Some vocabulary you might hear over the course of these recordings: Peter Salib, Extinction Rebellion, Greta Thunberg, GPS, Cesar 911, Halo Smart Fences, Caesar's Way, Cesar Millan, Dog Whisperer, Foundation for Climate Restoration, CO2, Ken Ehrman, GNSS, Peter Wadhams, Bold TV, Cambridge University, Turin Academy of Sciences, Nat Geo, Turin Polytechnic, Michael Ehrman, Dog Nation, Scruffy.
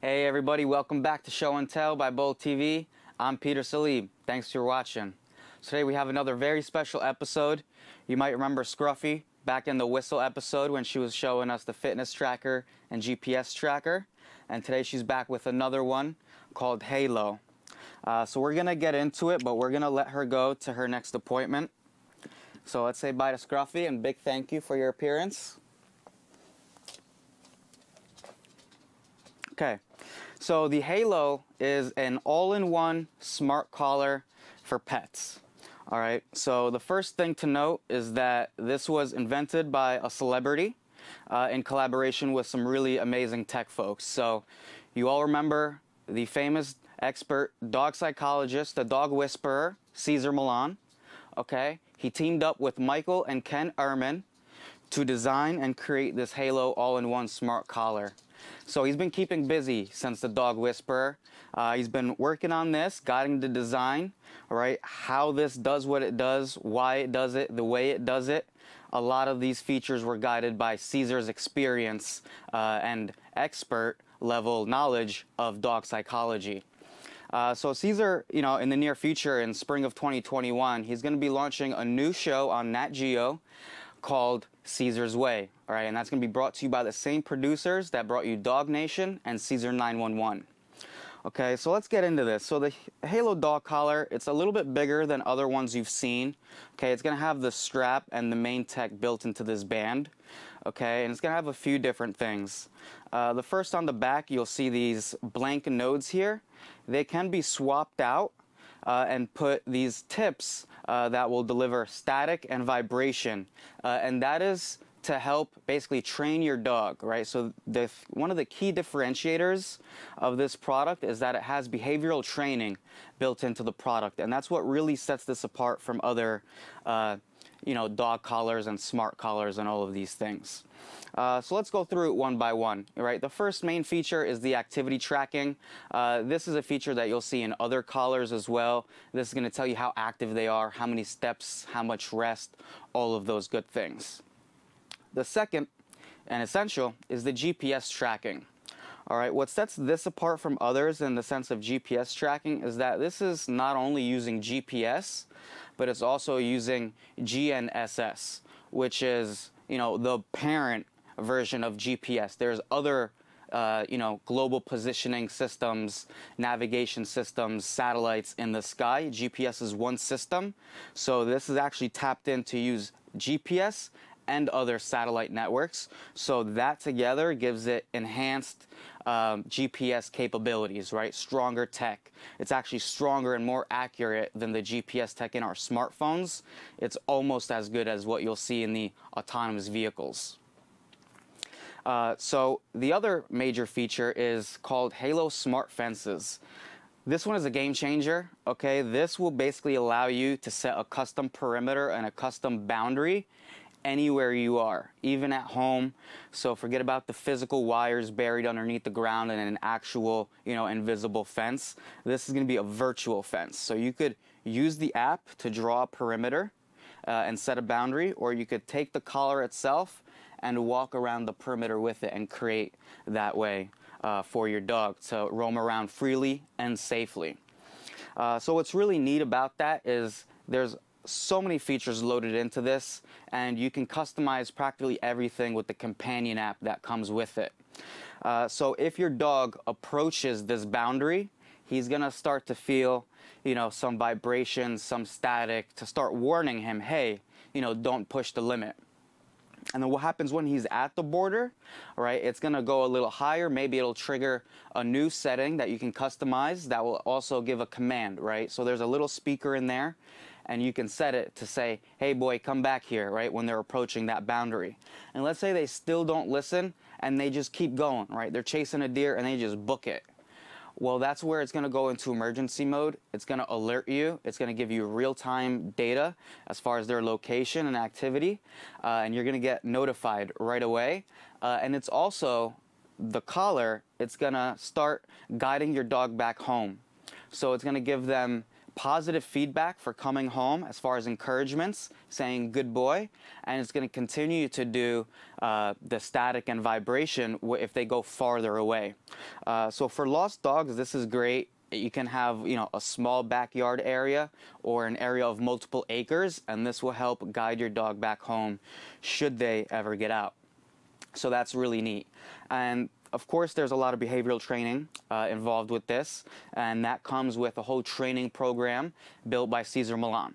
Hey everybody, welcome back to Show and Tell by Bold TV. I'm Peter Salib. Thanks for watching. Today we have another very special episode. You might remember Scruffy back in the Whistle episode when she was showing us the fitness tracker and GPS tracker. And today she's back with another one called Halo. So we're gonna get into it, but we're gonna let her go to her next appointment. So let's say bye to Scruffy and big thank you for your appearance. Okay. So the Halo is an all-in-one smart collar for pets. All right, so the first thing to note is that this was invented by a celebrity in collaboration with some really amazing tech folks. So you all remember the famous expert dog psychologist, the dog whisperer, Cesar Millan. Okay, he teamed up with Michael and Ken Ehrman to design and create this Halo all-in-one smart collar. So he's been keeping busy since the dog whisperer. He's been working on this, guiding the design, right? How this does what it does, why it does it, the way it does it. A lot of these features were guided by Caesar's experience and expert level knowledge of dog psychology. So Cesar, you know, in the near future, in spring of 2021, he's going to be launching a new show on Nat Geo called Caesar's Way, all right, and that's going to be brought to you by the same producers that brought you Dog Nation and Cesar 911. Okay, so let's get into this. So the Halo dog collar, it's a little bit bigger than other ones you've seen. Okay, it's going to have the strap and the main tech built into this band. Okay, and it's going to have a few different things. The first on the back, you'll see these blank nodes here. They can be swapped out and put these tips that will deliver static and vibration, and that is to help basically train your dog, right? So one of the key differentiators of this product is that it has behavioral training built into the product, and that's what really sets this apart from other you know, dog collars and smart collars and all of these things. So let's go through it one by one, right? The first main feature is the activity tracking. This is a feature that you'll see in other collars as well. This is going to tell you how active they are, how many steps, how much rest, all of those good things. The second and essential is the GPS tracking. All right, what sets this apart from others in the sense of GPS tracking is that this is not only using GPS, but it's also using GNSS, which is, you know, the parent version of GPS. There's other, you know, global positioning systems, navigation systems, satellites in the sky. GPS is one system. So this is actually tapped in to use GPS and other satellite networks. So that together gives it enhanced GPS capabilities, right? Stronger tech. It's actually stronger and more accurate than the GPS tech in our smartphones. It's almost as good as what you'll see in the autonomous vehicles. So the other major feature is called Halo Smart Fences. This one is a game changer, okay? This will basically allow you to set a custom perimeter and a custom boundary anywhere you are, even at home. So forget about the physical wires buried underneath the ground and an actual, you know, invisible fence. This is going to be a virtual fence. So you could use the app to draw a perimeter and set a boundary, or you could take the collar itself and walk around the perimeter with it and create that way for your dog to roam around freely and safely. So what's really neat about that is there's so many features loaded into this, and you can customize practically everything with the companion app that comes with it. So if your dog approaches this boundary, he's gonna start to feel, you know, some vibrations, some static, to start warning him, hey, you know, don't push the limit. And then what happens when he's at the border, right? It's gonna go a little higher. Maybe it'll trigger a new setting that you can customize that will also give a command, right? So there's a little speaker in there, and you can set it to say, hey boy, come back here, right? When they're approaching that boundary. And let's say they still don't listen and they just keep going, right? They're chasing a deer and they just book it. Well, that's where it's gonna go into emergency mode. It's gonna alert you. It's gonna give you real-time data as far as their location and activity, and you're gonna get notified right away. And it's also, the collar, it's gonna start guiding your dog back home. So it's gonna give them positive feedback for coming home as far as encouragements, saying good boy, and it's going to continue to do the static and vibration if they go farther away. So for lost dogs, this is great. You can have, you know, a small backyard area or an area of multiple acres, and this will help guide your dog back home should they ever get out. So that's really neat. And of course, there's a lot of behavioral training involved with this, and that comes with a whole training program built by Cesar Millan.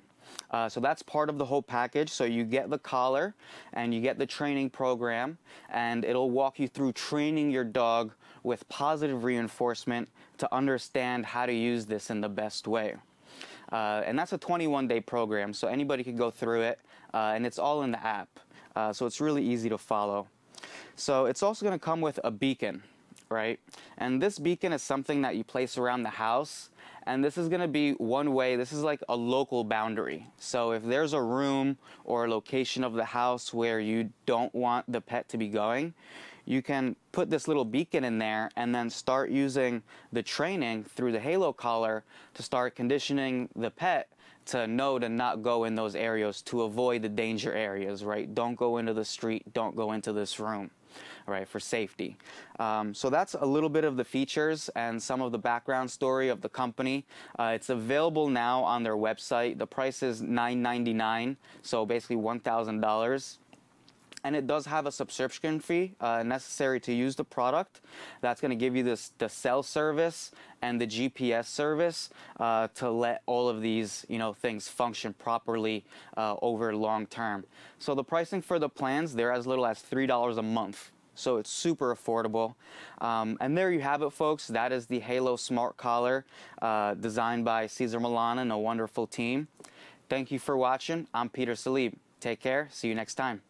So that's part of the whole package. So you get the collar and you get the training program, and it'll walk you through training your dog with positive reinforcement to understand how to use this in the best way. And that's a 21-day program, so anybody can go through it, and it's all in the app. So it's really easy to follow. So it's also going to come with a beacon, right? And this beacon is something that you place around the house, and this is going to be one way. This is like a local boundary. So if there's a room or a location of the house where you don't want the pet to be going, you can put this little beacon in there and then start using the training through the Halo collar to start conditioning the pet to know to not go in those areas, to avoid the danger areas, right? Don't go into the street, don't go into this room, right, for safety. So that's a little bit of the features and some of the background story of the company. It's available now on their website. The price is $9.99, so basically $1,000. And it does have a subscription fee necessary to use the product. That's going to give you this, the cell service and the GPS service to let all of these, you know, things function properly over long term. So the pricing for the plans, they're as little as $3 a month. So it's super affordable. And there you have it, folks. That is the Halo Smart Collar designed by Cesar Millan and a wonderful team. Thank you for watching. I'm Peter Salib. Take care. See you next time.